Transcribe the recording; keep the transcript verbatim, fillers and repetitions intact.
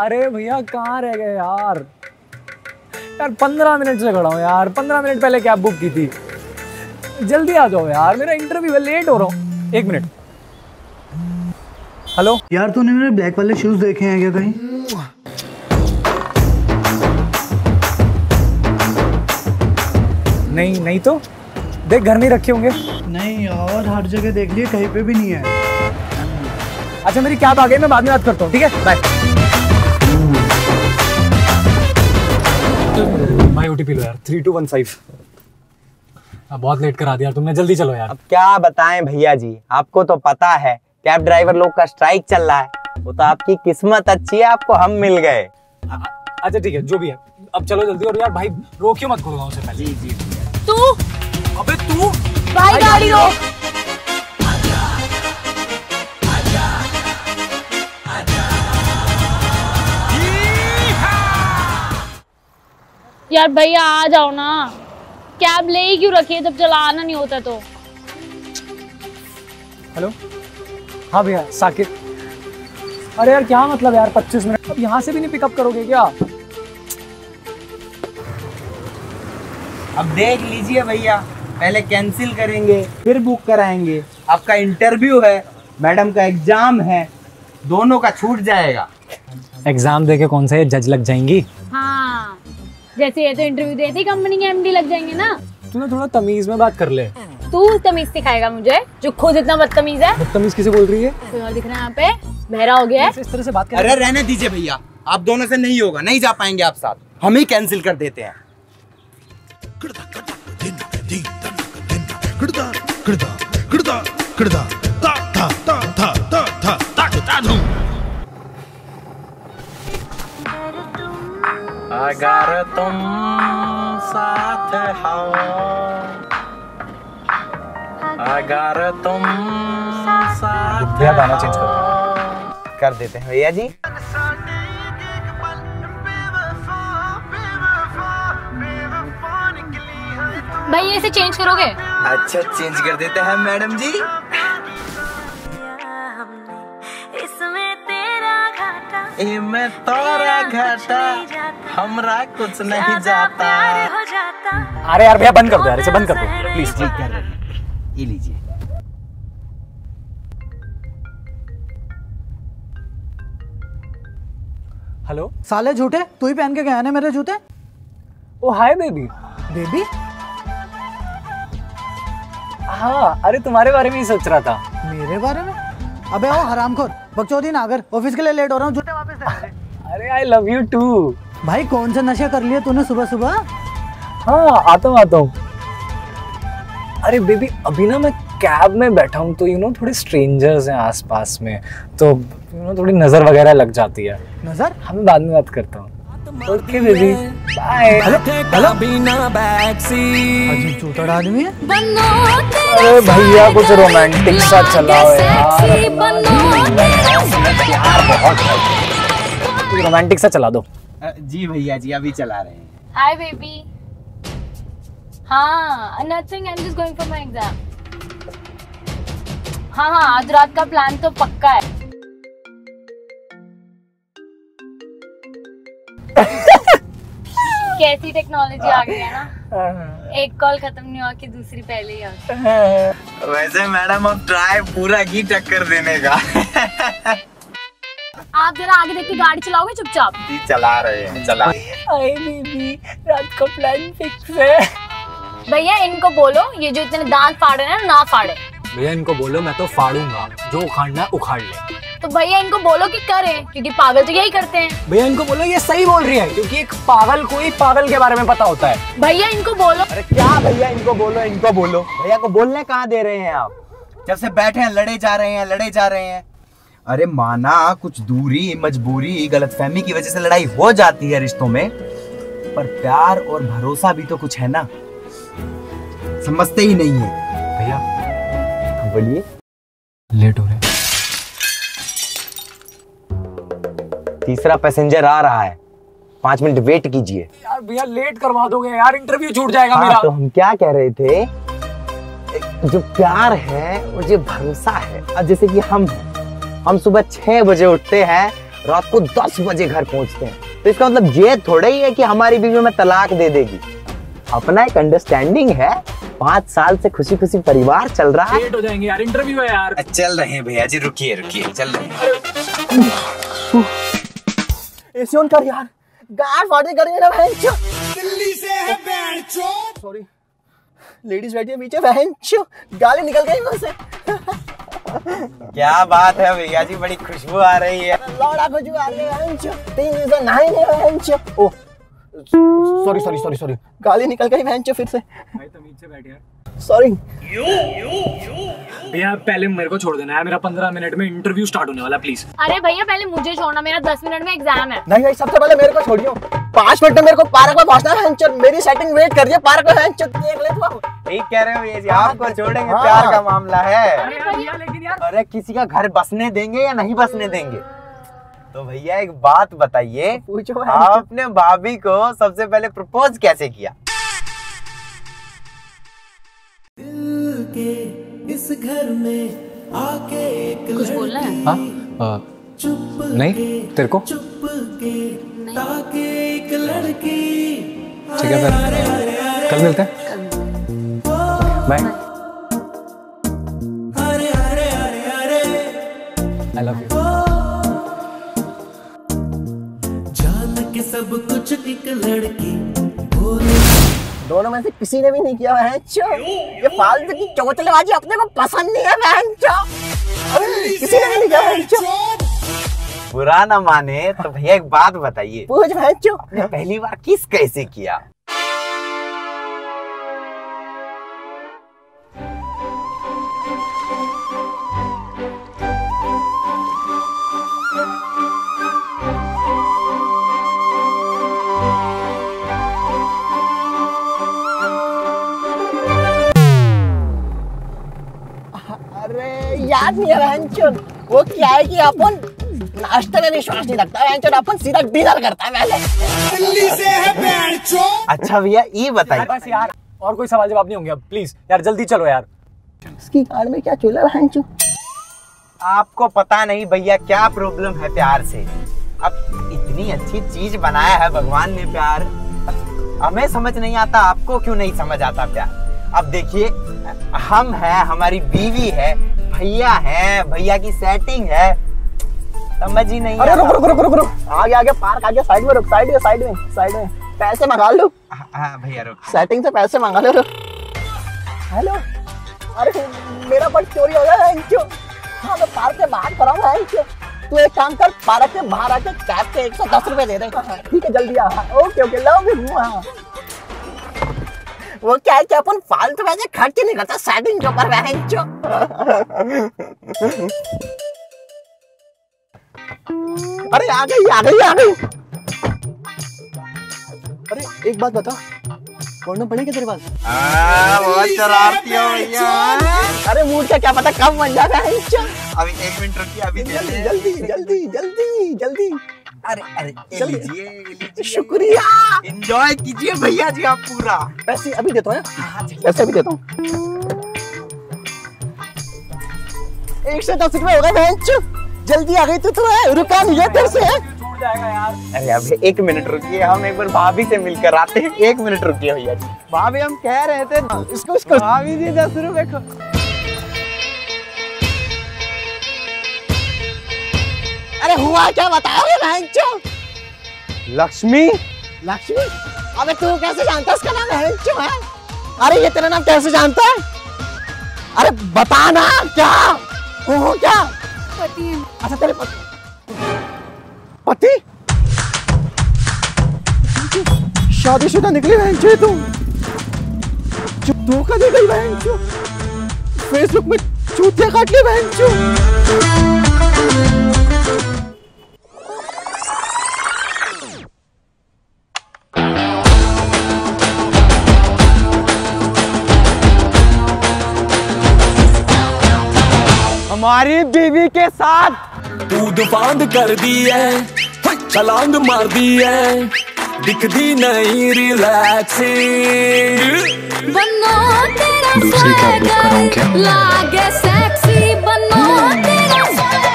अरे भैया कहाँ रह गए यार? यार पंद्रह मिनट से खड़ा हूँ यार, पंद्रह मिनट पहले कैब बुक की थी। जल्दी आ जाओ यार, मेरा इंटरव्यू है, लेट हो रहा हूँ। एक मिनट। हेलो यार, तूने मेरे ब्लैक वाले शूज देखे हैं क्या कहीं? नहीं नहीं तो देख घर में रखे होंगे। नहीं यार, हर जगह देख लिए, कहीं पे भी नहीं है। अच्छा मेरी कैब आ गई, मैं बाद में बात करता हूँ, ठीक है बाय। भाई ओटीपी लो यार, थ्री टू वन फाइव। अब बहुत लेट करा दिया यार तुमने, जल्दी चलो यार। अब क्या बताएं भैया जी, आपको तो पता है कैब ड्राइवर लोग का स्ट्राइक चल रहा है। वो तो आपकी किस्मत अच्छी है, आपको हम मिल गए। अच्छा ठीक है, जो भी है अब चलो जल्दी। और यार भाई रोकियो मत, गुड़गांव से पहले। जी जी तू अबे तू भाई गाड़ी रोक। आजा आजा आजा। यार भैया आ जाओ ना, कैब ले ही क्यों रखी है जब चलाना नहीं होता तो। हेलो हाँ भैया साकिब। अरे यार क्या मतलब यार, पच्चीस मिनट अब यहाँ से भी नहीं पिकअप करोगे क्या? अब देख लीजिए भैया, पहले कैंसिल करेंगे फिर बुक कराएंगे। आपका इंटरव्यू है, मैडम का एग्जाम है, दोनों का छूट जाएगा। एग्जाम देके कौन सा ये जज लग जाएंगी? हाँ जैसे ये तो इंटरव्यू देती कंपनी के एमडी लग जाएंगे ना। तूने थोड़ा तमीज में बात कर ले। तू तमीज सिखाएगा मुझे, जो खुद इतना बदतमीज है। बदतमीज किसे बोल रही है? कोई और दिख रहा है यहाँ पे, बहरा हो गया है इस तरह से बात कर। अरे रहने दीजिए भैया, आप दोनों से नहीं होगा, नहीं जा पाएंगे आप साथ, हम ही कैंसिल कर देते हैं। अगर तुम साथ हो, अगर तुम साथ हो। गाना चेंज कर कर देते हैं भैया जी। भाई इसे चेंज करोगे? अच्छा चेंज कर देते हैं मैडम जी। इसमें तेरा घाटा, इसमें तेरा घाटा, हमरा कुछ नहीं जाता। अरे यार भैया बंद कर दो यार, इसे बंद कर दो प्लीज। ठीक है ये लीजिए। हेलो साले झूठे, तू ही पहन के गया ना मेरे जूते। Oh hi baby. बेबी? हाँ अरे तुम्हारे बारे में ही सोच रहा था। मेरे बारे में? अबे ओ हरामखोर, बकचोदी नागर, ऑफिस के लिए लेट हो रहा हूँ, जूते वापस दे। अरे आई लव यू टू। भाई कौन से नशे कर लिए तूने सुबह सुबह? हाँ आता हूँ आता हूँ। अरे बेबी अभी ना मैं कैब में बैठा हूँ, तो यू नो थोड़े स्ट्रेंजर्स हैं आसपास में, तो यू नो थोड़ी नजर वगैरह लग जाती है। नजर? हम बाद में बात करता हूँ। Okay baby bye. आदमी है। अरे भैया कुछ रोमांटिक सा चलाओ यार। यार बहुत रोमांटिक सा चला दो। जी भैया जी अभी चला रहे हैं। Hi baby. हाँ nothing, I am just going for my exam. हाँ हाँ आज रात का प्लान तो पक्का है। कैसी टेक्नोलॉजी आ गई है ना, एक कॉल खत्म नहीं हुआ कि दूसरी पहले ही आ गई। वैसे मैडम अब ट्राई पूरा की टक्कर देने का। आप जरा आगे देख के गाड़ी चलाओगे चुपचाप? जी चला रहे हैं चला। अरे बेबी रात का प्लान फिक्स है। भैया इनको बोलो ये जो इतने दांत फाड़े ना ना फाड़े। भैया इनको बोलो मैं तो फाड़ूंगा, जो उखाड़ना है उखाड़ ले। तो भैया इनको बोलो कि करें, क्योंकि पागल तो यही करते हैं। भैया इनको बोलो ये सही बोल रही है, क्योंकि एक पागल को ही पागल के बारे में पता होता है। भैया इनको बोलो। अरे क्या भैया इनको बोलो, इनको बोलो। भैया को बोलने कहाँ दे रहे हैं आप, जब से बैठे हैं लड़े जा रहे हैं लड़े जा रहे हैं। अरे माना कुछ दूरी मजबूरी गलतफहमी की वजह से लड़ाई हो जाती है रिश्तों में, पर प्यार और भरोसा भी तो कुछ है ना, समझते ही नहीं है भैया। बोलिए। लेट हो रहे, तीसरा पैसेंजर आ रहा है, पाँच मिनट वेट कीजिए। यार भैया लेट करवा दोगे यार, इंटरव्यू छूट जाएगा मेरा। तो हम क्या कह रहे थे, जो प्यार है और जो भरोसा है, अब जैसे कि हम हम सुबह छह बजे उठते हैं रात को दस बजे घर पहुंचते हैं, तो इसका मतलब ये थोड़ा ही है कि हमारी बीवी में तलाक दे देगी। अपना एक अंडरस्टैंडिंग है, पाँच साल से खुशी खुशी परिवार चल रहा है। लेट हो जाएंगे यार, इंटरव्यू है यार। चल रहे हैं भैया जी, रुकिए रुकिए, चल रहे हैं। एसी ऑन कर यार, गार्ड वार्ड कर मेरा बहनचो। दिल्ली से है बहनचो। सॉरी, लेडीज बैठी है पीछे, बहनचो गाली निकल गई मुंह से। क्या बात है भैया जी, बड़ी खुशबू आ रही है। लौड़ा खुशबू आ रही है बहनचो, तीन से नहीं नहीं बहनचो। Oh sorry sorry sorry sorry, गाली निकल गई बहनचो फिर से। भाई तुम पीछे बैठ यार, सॉरी। यू यू यू भैया पहले मेरे को छोड़ देना है, मेरा पंद्रह मिनट में इंटरव्यू स्टार्ट होने वाला, प्लीज। अरे भैया पहले मुझे छोड़ना, मेरा दस मिनट में एग्जाम है। नहीं भाई, सबसे पहले मेरे को छोड़ियो, पाँच मिनट में मेरे को पार्क में पहुंचना है, मेरी सेटिंग वेट कर दिया पार्क में, देख ले तू। ठीक कह रहे हो ये, आपको छोड़ेंगे, प्यार का मामला है। अरे भैया लेकिन यार, अरे किसी का घर बसने देंगे या नहीं बसने देंगे? तो भैया एक बात बताइए, पूछो, आपने भाभी को सबसे पहले प्रपोज कैसे किया? इस घर में आके कुछ बोलना है? हाँ? आ, नहीं तेरे को? ठीक है फिर, कल मिलते हैं। बाय। I love you. जान के सब कुछ एक लड़की, दोनों में से किसी ने भी नहीं किया है। ये फालतू की चोचलेबाजी अपने को पसंद नहीं है। किसी ने भी नहीं किया है। बुरा ना माने तो भैया एक बात बताइए, पूछ बहनचो, आपने पहली बार किस कैसे किया? याद नहीं है बहनचोद, वो क्या है कि अपन नाश्ते में विश्वास नहीं रखता बहनचोद, अपन सीधा डिनर करता है पहले। दिल्ली से है बहनचोद। अच्छा भैया ये बताइए, बस यार और कोई सवाल जवाब नहीं होंगे अब, प्लीज यार जल्दी चलो यार। इसकी कार में क्या चूल्हा बहनचोद? आपको पता नहीं भैया क्या प्रॉब्लम है प्यार से। अब इतनी अच्छी चीज बनाया है भगवान ने प्यार, हमें समझ नहीं आता, आपको क्यों नहीं समझ आता प्यार? अब देखिए, हम है, हमारी बीवी है, भैया है, भैया की सेटिंग है, समझ ही नहीं। अरे रुक रुक रुक रुक रुक, आगे आगे पार्क, आगे साइड में रुक, साइड में साइड में साइड में पैसे मंगा लो। हाँ भैया रुक, सेटिंग से पैसे मंगा लो। हेलो, अरे मेरा पर्स चोरी हो गया है क्यों? हाँ मैं पार्क के बाहर खड़ा हूँ है क्यों? तू एक काम कर, पार्क के बाहर आके कैब के एक सौ दस रुपये दे दे, ठीक है? जल्दी आ। Okay okay, love you. हाँ वो क्या है कि अपन फालतू में खर्च नहीं करता सेटिंग के ऊपर बहनचो। अरे आ गई आ गई आ गई। अरे एक बात बता, कॉन्डोम पड़े क्या तेरे पास? बहुत शरारती हो भैया। अरे मूड का क्या पता कब बन जाता है। अभी एक मिनट रुकिए, अभी जल्दी जल्दी जल्दी जल्दी जल्दी। अरे अरे लीजिए, शुक्रिया, एंजॉय कीजिए भैया जी आप पूरा। पैसे अभी देता हूँ, पैसे अभी देता हूँ। एक सौ दस रुपए हो गए बहनचो, जल्दी आ गई तू। तो है रुका नहीं है तेरे से, छूट जाएगा यार। अरे अभी एक मिनट रुकिए, हम एक बार भाभी से मिलकर आते हैं, एक मिनट रुकिए भैया जी। भाभी हम कह रहे थे इसको इसको भाभी जी दस रुपए को। अरे हुआ क्या बताओगे बहनचो? लक्ष्मी। लक्ष्मी? अबे तू कैसे जानता है इसका नाम बहनचो है? अरे ये तेरा नाम कैसे जानता है? अरे बताना क्या? वो क्या? पति। अच्छा तेरे पति? पति? शादीशुदा निकली बहनचो तू? धोखा दे गई बहनचो। फेसबुक में चूतिया काट ली बहनचो। हमारी बीवी के साथ दूध बांध कर दी है, छलांग मार दी है, दिखती नहीं रिलैक्सिंग। बनो तेरा दूसरी क्या बुक कराऊं क्या? लागे सेक्सी बनो तेरा।